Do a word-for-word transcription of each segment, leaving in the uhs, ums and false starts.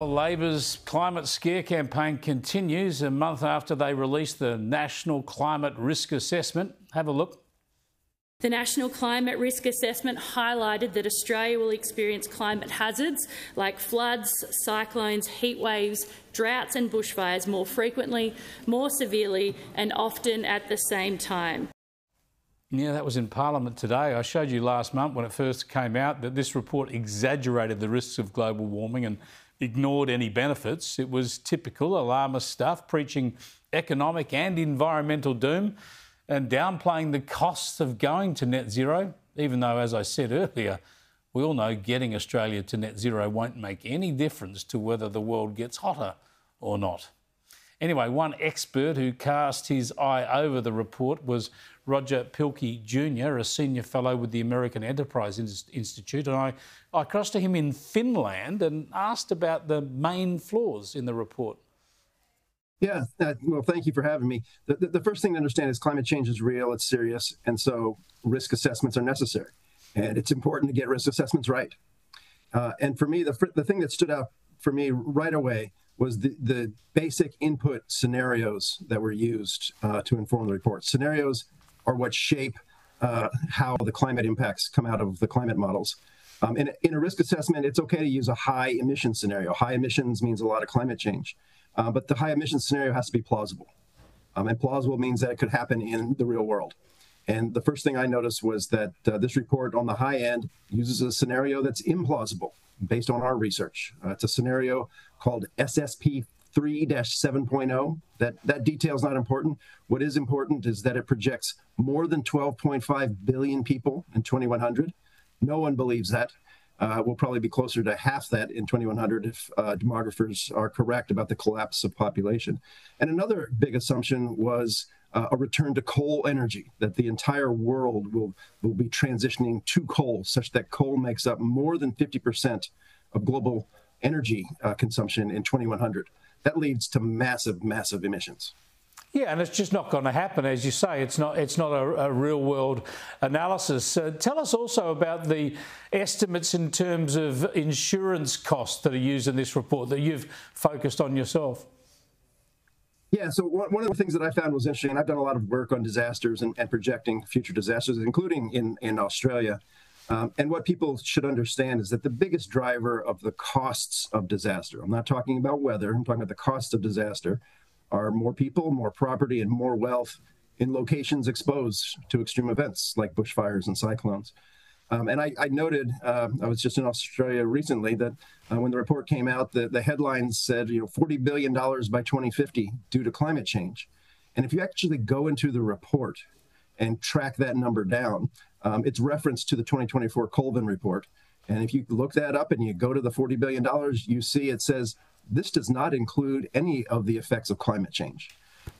Labor's climate scare campaign continues a month after they released the National Climate Risk Assessment. Have a look. The National Climate Risk Assessment highlighted that Australia will experience climate hazards like floods, cyclones, heat waves, droughts and bushfires more frequently, more severely and often at the same time. Yeah, that was in Parliament today. I showed you last month when it first came out that this report exaggerated the risks of global warming and ignored any benefits. It was typical alarmist stuff, preaching economic and environmental doom and downplaying the costs of going to net zero, even though, as I said earlier, we all know getting Australia to net zero won't make any difference to whether the world gets hotter or not. Anyway, one expert who cast his eye over the report was Roger Pielke Junior, a senior fellow with the American Enterprise Institute, and I, I crossed to him in Finland and asked about the main flaws in the report. Yeah, uh, well, thank you for having me. The, the, the first thing to understand is climate change is real, it's serious, and so risk assessments are necessary. And it's important to get risk assessments right. Uh, and for me, the, the thing that stood out for me right away was the, the basic input scenarios that were used uh, to inform the report. Scenarios are what shape uh, how the climate impacts come out of the climate models. Um, in, in a risk assessment, it's okay to use a high emission scenario. High emissions means a lot of climate change, uh, but the high emission scenario has to be plausible. Um, and plausible means that it could happen in the real world. And the first thing I noticed was that uh, this report on the high end uses a scenario that's implausible based on our research. Uh, it's a scenario called S S P three dash seven point oh. That, that detail is not important. What is important is that it projects more than twelve point five billion people in twenty one hundred. No one believes that. Uh, we'll probably be closer to half that in twenty one hundred if uh, demographers are correct about the collapse of population. And another big assumption was uh, a return to coal energy, that the entire world will, will be transitioning to coal, such that coal makes up more than fifty percent of global energy uh, consumption in twenty one hundred. That leads to massive, massive emissions. Yeah, and it's just not going to happen, as you say. It's not, it's not a, a real-world analysis. Uh, tell us also about the estimates in terms of insurance costs that are used in this report that you've focused on yourself. Yeah, so one of the things that I found was interesting, and I've done a lot of work on disasters and, and projecting future disasters, including in, in Australia. Um, and what people should understand is that the biggest driver of the costs of disaster, I'm not talking about weather, I'm talking about the costs of disaster, are more people, more property, and more wealth in locations exposed to extreme events like bushfires and cyclones. Um, and I, I noted, uh, I was just in Australia recently, that uh, when the report came out, the, the headlines said, you know, forty billion dollars by twenty fifty due to climate change. And if you actually go into the report and track that number down, um, it's referenced to the twenty twenty-four Colvin report. And if you look that up and you go to the forty billion dollars, you see it says, this does not include any of the effects of climate change.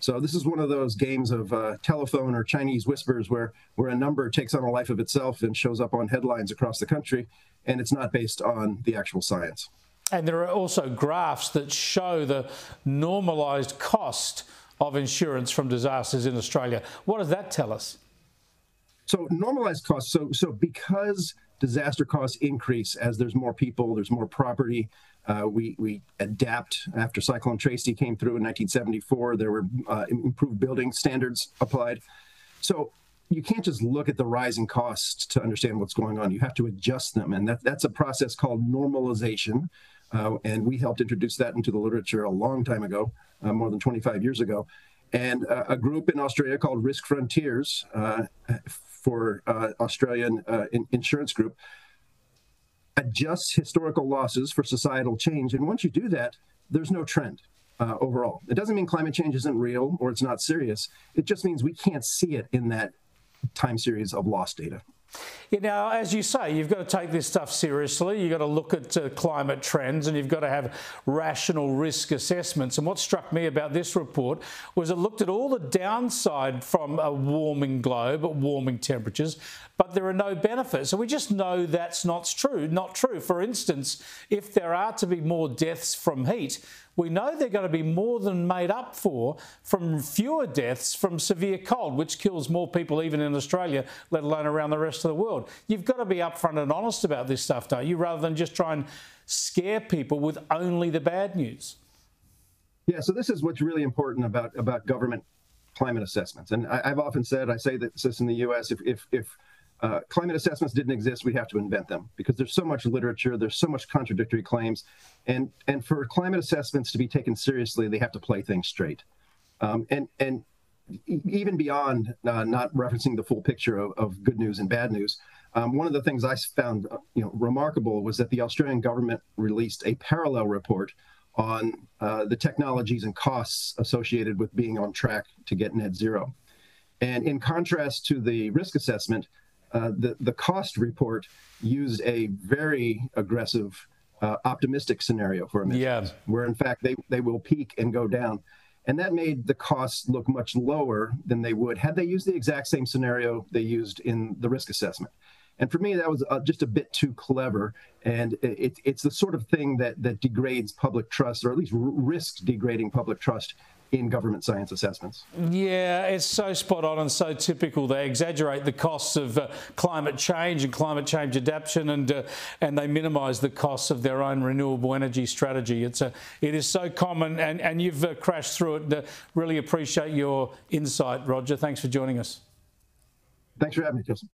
So this is one of those games of uh, telephone or Chinese whispers where, where a number takes on a life of itself and shows up on headlines across the country, and it's not based on the actual science. And there are also graphs that show the normalised cost of insurance from disasters in Australia. What does that tell us? So normalized costs, so, so because disaster costs increase as there's more people, there's more property, uh, we, we adapt. After Cyclone Tracy came through in nineteen seventy-four, there were uh, improved building standards applied. So you can't just look at the rising costs to understand what's going on. You have to adjust them, and that, that's a process called normalization, uh, and we helped introduce that into the literature a long time ago, uh, more than twenty-five years ago. And uh, a group in Australia called Risk Frontiers uh, for uh, Australian uh, in insurance group adjusts historical losses for societal change. And once you do that, there's no trend uh, overall. It doesn't mean climate change isn't real or it's not serious. It just means we can't see it in that time series of loss data. You know, as you say, you've got to take this stuff seriously. You've got to look at uh, climate trends and you've got to have rational risk assessments. And what struck me about this report was it looked at all the downside from a warming globe, warming temperatures, but there are no benefits. So we just know that's not true, not true. For instance, if there are to be more deaths from heat, we know they're going to be more than made up for from fewer deaths from severe cold, which kills more people even in Australia, let alone around the rest rest of the world. You've got to be upfront and honest about this stuff, don't you, rather than just try and scare people with only the bad news. Yeah, so this is what's really important about, about government climate assessments. And I, I've often said, I say this in the U S, if, if, if uh, climate assessments didn't exist, we'd have to invent them, because there's so much literature, there's so much contradictory claims. And, and for climate assessments to be taken seriously, they have to play things straight. Um, and, and even beyond uh, not referencing the full picture of, of good news and bad news, um, one of the things I found you know, remarkable was that the Australian government released a parallel report on uh, the technologies and costs associated with being on track to get net zero. And in contrast to the risk assessment, uh, the, the cost report used a very aggressive, uh, optimistic scenario for emissions, yeah. where in fact they, they will peak and go down. And that made the costs look much lower than they would had they used the exact same scenario they used in the risk assessment. And for me, that was uh, just a bit too clever. And it, it's the sort of thing that, that degrades public trust, or at least risks degrading public trust in government science assessments. Yeah, it's so spot on and so typical. They exaggerate the costs of uh, climate change and climate change adaptation, and uh, and they minimise the costs of their own renewable energy strategy. It's a, it is so common, and, and you've uh, crashed through it. Uh, really appreciate your insight, Roger. Thanks for joining us. Thanks for having me, Justin.